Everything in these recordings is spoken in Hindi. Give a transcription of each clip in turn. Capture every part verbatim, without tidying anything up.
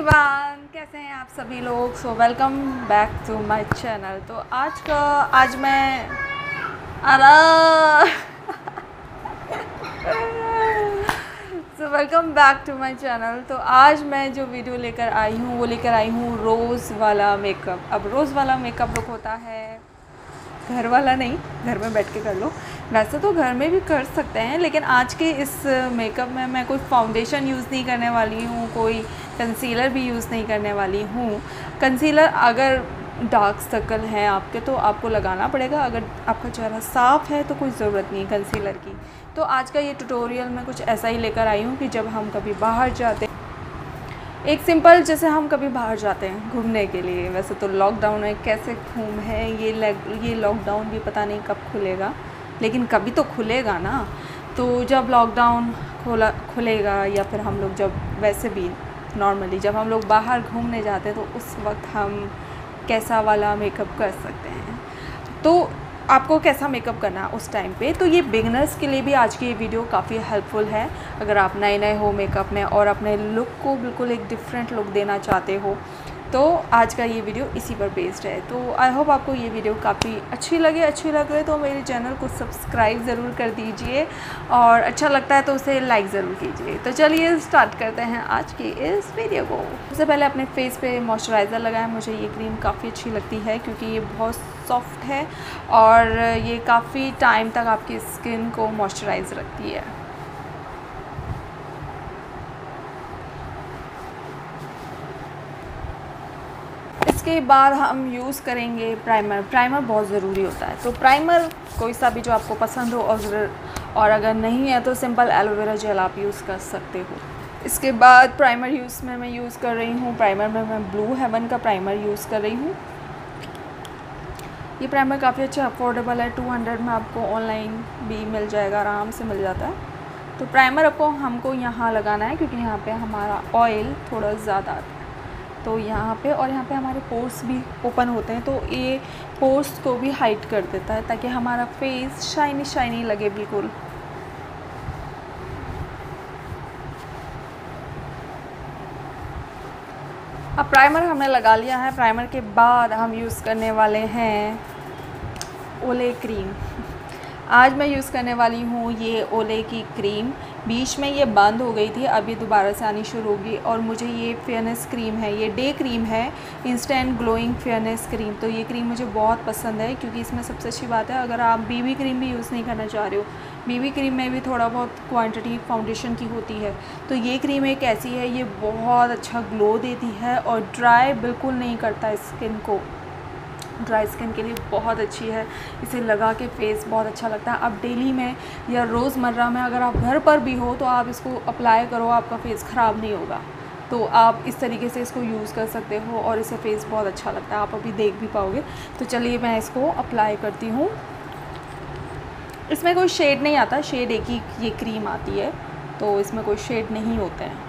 एवरीवन, कैसे हैं आप सभी लोग। So welcome back to my channel. तो आज का आज मैं अरा so welcome back to my channel. तो आज मैं जो वीडियो लेकर आई हूँ वो लेकर आई हूँ रोज़ वाला मेकअप। अब रोज़ वाला मेकअप लुक होता है, घर वाला नहीं, घर में बैठ के कर लो। वैसे तो घर में भी कर सकते हैं, लेकिन आज के इस मेकअप में मैं कोई फाउंडेशन यूज़ नहीं करने वाली हूँ, कोई कंसीलर भी यूज़ नहीं करने वाली हूँ। कंसीलर अगर डार्क सर्कल हैं आपके तो आपको लगाना पड़ेगा, अगर आपका चेहरा साफ़ है तो कोई ज़रूरत नहीं है कंसीलर की। तो आज का ये ट्यूटोरियल मैं कुछ ऐसा ही लेकर आई हूँ कि जब हम कभी बाहर जाते हैं, एक सिंपल जैसे हम कभी बाहर जाते हैं घूमने के लिए। वैसे तो लॉकडाउन है, कैसे घूम है ये लग ये लॉकडाउन भी पता नहीं कब खुलेगा, लेकिन कभी तो खुलेगा ना। तो जब लॉकडाउन खोला खुलेगा या फिर हम लोग जब वैसे भी नॉर्मली जब हम लोग बाहर घूमने जाते हैं तो उस वक्त हम कैसा वाला मेकअप कर सकते हैं, तो आपको कैसा मेकअप करना उस टाइम पे। तो ये बिगनर्स के लिए भी आज की ये वीडियो काफ़ी हेल्पफुल है। अगर आप नए नए हो मेकअप में और अपने लुक को बिल्कुल एक डिफरेंट लुक देना चाहते हो तो आज का ये वीडियो इसी पर बेस्ड है। तो आई होप आपको ये वीडियो काफ़ी अच्छी लगे। अच्छी लग रही तो मेरे चैनल को सब्सक्राइब ज़रूर कर दीजिए और अच्छा लगता है तो उसे लाइक ज़रूर कीजिए। तो चलिए स्टार्ट करते हैं आज की इस वीडियो को। सबसे पहले अपने फेस पे मॉइस्चराइज़र लगाया। मुझे ये क्रीम काफ़ी अच्छी लगती है क्योंकि ये बहुत सॉफ्ट है और ये काफ़ी टाइम तक आपकी स्किन को मॉइस्चराइज रखती है। इसके बाद हम यूज़ करेंगे प्राइमर। प्राइमर बहुत ज़रूरी होता है, तो प्राइमर कोई सा भी जो आपको पसंद हो, और और अगर नहीं है तो सिंपल एलोवेरा जेल आप यूज़ कर सकते हो। इसके बाद प्राइमर यूज़ में मैं यूज़ कर रही हूँ, प्राइमर में मैं ब्लू हेवन का प्राइमर यूज़ कर रही हूँ। ये प्राइमर काफ़ी अच्छा अफोर्डेबल है, टू हंड्रेड में आपको ऑनलाइन भी मिल जाएगा, आराम से मिल जाता है। तो प्राइमर आपको हमको यहाँ लगाना है क्योंकि यहाँ पर हमारा ऑयल थोड़ा ज़्यादा आता है, तो यहाँ पे और यहाँ पे हमारे पोर्स भी ओपन होते हैं, तो ये पोर्स को भी हाइड कर देता है ताकि हमारा फेस शाइनी शाइनी लगे बिल्कुल। अब प्राइमर हमने लगा लिया है। प्राइमर के बाद हम यूज़ करने वाले हैं ओले क्रीम। आज मैं यूज़ करने वाली हूँ ये ओले की क्रीम। बीच में ये बंद हो गई थी, अभी दोबारा से आनी शुरू होगी। और मुझे ये फेयरनेस क्रीम है, ये डे क्रीम है, इंस्टेंट ग्लोइंग फेयरनेस क्रीम। तो ये क्रीम मुझे बहुत पसंद है क्योंकि इसमें सबसे अच्छी बात है, अगर आप बीबी क्रीम भी यूज़ नहीं करना चाह रहे हो, बीबी क्रीम में भी थोड़ा बहुत क्वांटिटी फाउंडेशन की होती है, तो ये क्रीम एक ऐसी है, ये बहुत अच्छा ग्लो देती है और ड्राई बिल्कुल नहीं करता स्किन को। ड्राई स्किन के लिए बहुत अच्छी है, इसे लगा के फेस बहुत अच्छा लगता है। आप डेली में या रोज़मर्रा में अगर आप घर पर भी हो तो आप इसको अप्लाई करो, आपका फेस ख़राब नहीं होगा। तो आप इस तरीके से इसको यूज़ कर सकते हो और इससे फेस बहुत अच्छा लगता है, आप अभी देख भी पाओगे। तो चलिए मैं इसको अप्लाई करती हूँ। इसमें कोई शेड नहीं आता, शेड एक ही ये क्रीम आती है, तो इसमें कोई शेड नहीं होते हैं।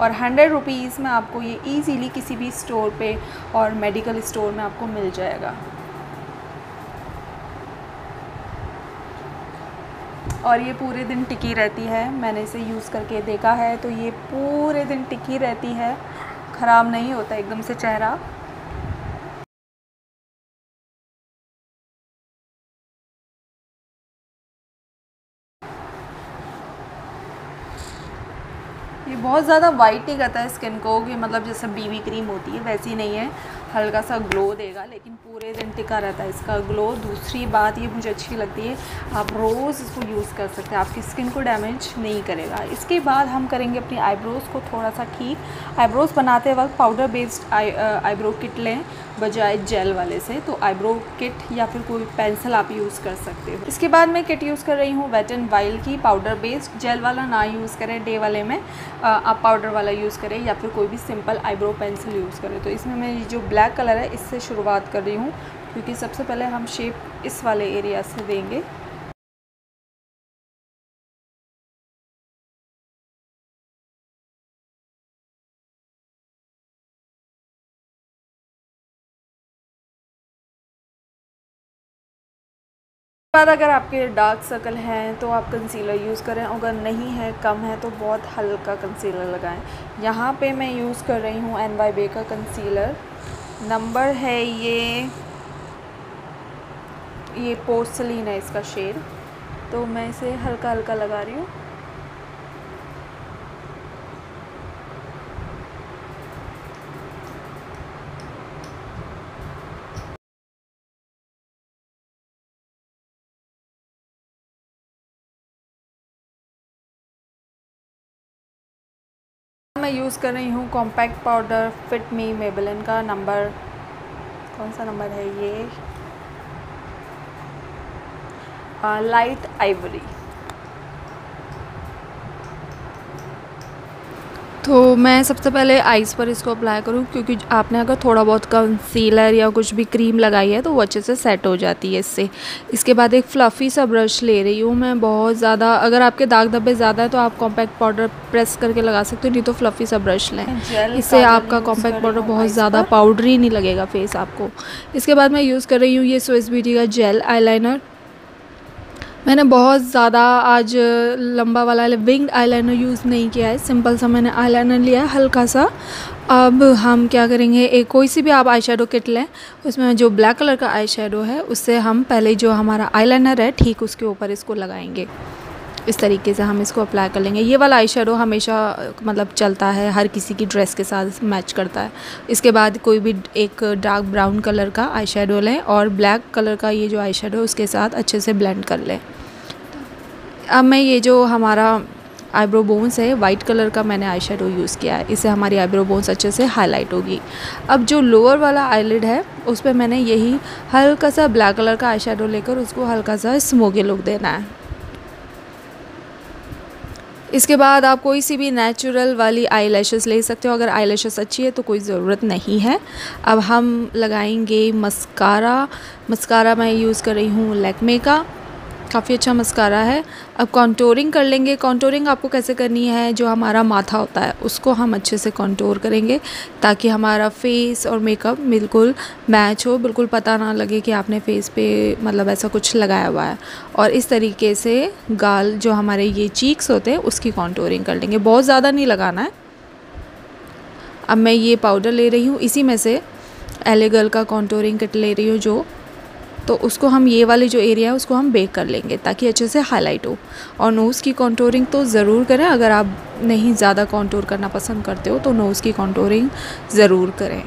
और हंड्रेड रुपीज़ में आपको ये इजीली किसी भी स्टोर पे और मेडिकल स्टोर में आपको मिल जाएगा। और ये पूरे दिन टिकी रहती है, मैंने इसे यूज़ करके देखा है, तो ये पूरे दिन टिकी रहती है, ख़राब नहीं होता एकदम से चेहरा। ये बहुत ज़्यादा वाइट नहीं करता है स्किन को कि मतलब जैसे बीबी क्रीम होती है वैसी नहीं है, हल्का सा ग्लो देगा लेकिन पूरे दिन टिका रहता है इसका ग्लो। दूसरी बात ये मुझे अच्छी लगती है, आप रोज़ इसको यूज़ कर सकते हैं, आपकी स्किन को डैमेज नहीं करेगा। इसके बाद हम करेंगे अपनी आईब्रोज़ को थोड़ा सा ठीक। आईब्रोज़ बनाते वक्त powder based eye eyebrow kit लें बजाय जेल वाले से, तो आईब्रो किट या फिर कोई पेंसिल आप यूज़ कर सकते हो। इसके बाद मैं किट यूज़ कर रही हूँ वेट एंड वाइल्ड की, पाउडर बेस्ड। जेल वाला ना यूज़ करें, डे वाले में आप पाउडर वाला यूज़ करें या फिर कोई भी सिंपल आईब्रो पेंसिल यूज़ करें। तो इसमें मैं जो ब्लैक कलर है इससे शुरुआत कर रही हूँ क्योंकि सबसे पहले हम शेप इस वाले एरिया से देंगे। बाद अगर आपके डार्क सर्कल हैं तो आप कंसीलर यूज़ करें, अगर नहीं है, कम है तो बहुत हल्का कंसीलर लगाएं। यहाँ पे मैं यूज़ कर रही हूँ एन वाई बे का कंसीलर, नंबर है ये ये पोर्सलिन है इसका शेड, तो मैं इसे हल्का हल्का लगा रही हूँ। मैं यूज़ कर रही हूँ compact powder fit me Maybelline का, नंबर कौन सा नंबर है ये, आ, लाइट आइवरी। तो मैं सबसे पहले आइज़ पर इसको अप्लाई करूँ, क्योंकि आपने अगर थोड़ा बहुत कंसीलर या कुछ भी क्रीम लगाई है तो वो अच्छे से सेट हो जाती है इससे। इसके बाद एक फ्लफ़ी सा ब्रश ले रही हूँ मैं, बहुत ज़्यादा अगर आपके दाग धब्बे ज़्यादा है तो आप कॉम्पैक्ट पाउडर प्रेस करके लगा सकते हो, नहीं तो फ्लफ़ी सा ब्रश लें, इससे आपका कॉम्पैक्ट पाउडर बहुत ज़्यादा पाउडरी नहीं लगेगा फेस आपको। इसके बाद मैं यूज़ कर रही हूँ ये स्विस ब्यूटी का जेल आईलाइनर। मैंने बहुत ज़्यादा आज लंबा वाला विंग्ड आईलाइनर यूज़ नहीं किया है, सिंपल सा मैंने आईलाइनर लिया है हल्का सा। अब हम क्या करेंगे, एक कोई सी भी आप आईशैडो किट लें, उसमें जो ब्लैक कलर का आईशैडो है उससे हम पहले जो हमारा आईलाइनर है ठीक उसके ऊपर इसको लगाएंगे। इस तरीके से हम इसको अप्लाई कर लेंगे। ये वाला आईशैडो हमेशा मतलब चलता है, हर किसी की ड्रेस के साथ मैच करता है। इसके बाद कोई भी एक डार्क ब्राउन कलर का आईशैडो लें और ब्लैक कलर का ये जो आईशैडो है उसके साथ अच्छे से ब्लेंड कर लें। अब मैं ये जो हमारा आईब्रो बोन्स है वाइट कलर का मैंने आईशैडो यूज़ किया है, इससे हमारी आईब्रो बोन्स अच्छे से हाईलाइट होगी। अब जो लोअर वाला आईलिड है उस पर मैंने यही हल्का सा ब्लैक कलर का आईशैडो लेकर उसको हल्का सा स्मोकी लुक देना है। इसके बाद आप कोई सी भी नेचुरल वाली आई लैशेज़ ले सकते हो, अगर आई लैशेज़ अच्छी है तो कोई ज़रूरत नहीं है। अब हम लगाएंगे मस्कारा। मस्कारा मैं यूज़ कर रही हूँ लैक्मे का, काफ़ी अच्छा मस्कारा है। अब कॉन्टोरिंग कर लेंगे। कॉन्टोरिंग आपको कैसे करनी है, जो हमारा माथा होता है उसको हम अच्छे से कॉन्टोर करेंगे ताकि हमारा फेस और मेकअप बिल्कुल मैच हो, बिल्कुल पता ना लगे कि आपने फेस पे मतलब ऐसा कुछ लगाया हुआ है। और इस तरीके से गाल जो हमारे ये चीक्स होते हैं उसकी कॉन्टोरिंग कर लेंगे, बहुत ज़्यादा नहीं लगाना है। अब मैं ये पाउडर ले रही हूँ, इसी में से एले गर्ल का कॉन्टोरिंग किट ले रही हूँ जो, तो उसको हम ये वाले जो एरिया है उसको हम बेक कर लेंगे ताकि अच्छे से हाईलाइट हो। और नोज़ की कॉन्टोरिंग तो ज़रूर करें, अगर आप नहीं ज़्यादा कॉन्टोर करना पसंद करते हो तो नोज़ की कॉन्टोरिंग ज़रूर करें।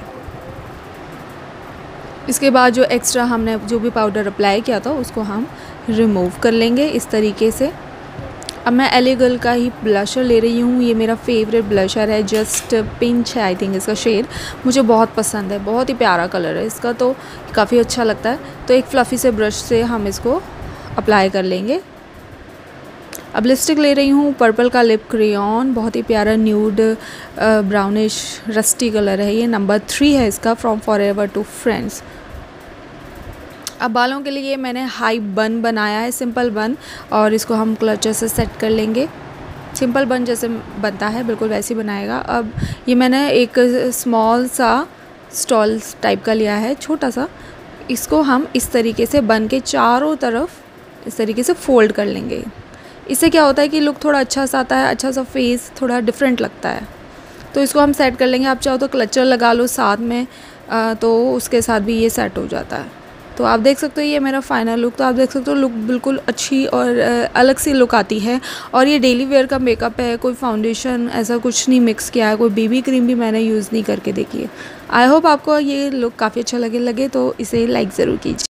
इसके बाद जो एक्स्ट्रा हमने जो भी पाउडर अप्लाई किया था उसको हम रिमूव कर लेंगे इस तरीके से। अब मैं एले गर्ल का ही ब्लशर ले रही हूँ, ये मेरा फेवरेट ब्लशर है, जस्ट पिंच है आई थिंक इसका शेड, मुझे बहुत पसंद है, बहुत ही प्यारा कलर है इसका, तो काफ़ी अच्छा लगता है। तो एक फ्लफ़ी से ब्रश से हम इसको अप्लाई कर लेंगे। अब लिपस्टिक ले रही हूँ पर्पल का लिप क्रेयॉन, बहुत ही प्यारा न्यूड ब्राउनिश रस्टी कलर है ये, नंबर थ्री है इसका, फ्रॉम फॉरएवर टू फ्रेंड्स। अब बालों के लिए मैंने हाई बन बनाया है, सिंपल बन, और इसको हम क्लचर से सेट कर लेंगे। सिंपल बन जैसे बनता है बिल्कुल वैसे ही बनाएगा। अब ये मैंने एक स्मॉल सा स्टॉल टाइप का लिया है, छोटा सा, इसको हम इस तरीके से बन के चारों तरफ इस तरीके से फ़ोल्ड कर लेंगे। इससे क्या होता है कि लुक थोड़ा अच्छा सा आता है, अच्छा सा फेस थोड़ा डिफरेंट लगता है। तो इसको हम सेट कर लेंगे, आप चाहो तो क्लचर लगा लो साथ में, तो उसके साथ भी ये सेट हो जाता है। तो आप देख सकते हो ये मेरा फाइनल लुक, तो आप देख सकते हो लुक बिल्कुल अच्छी और अलग सी लुक आती है। और ये डेली वेयर का मेकअप है, कोई फाउंडेशन ऐसा कुछ नहीं मिक्स किया है, कोई बीबी क्रीम भी मैंने यूज़ नहीं करके देखी है। आई होप आपको ये लुक काफ़ी अच्छा लगे लगे तो इसे लाइक ज़रूर कीजिए।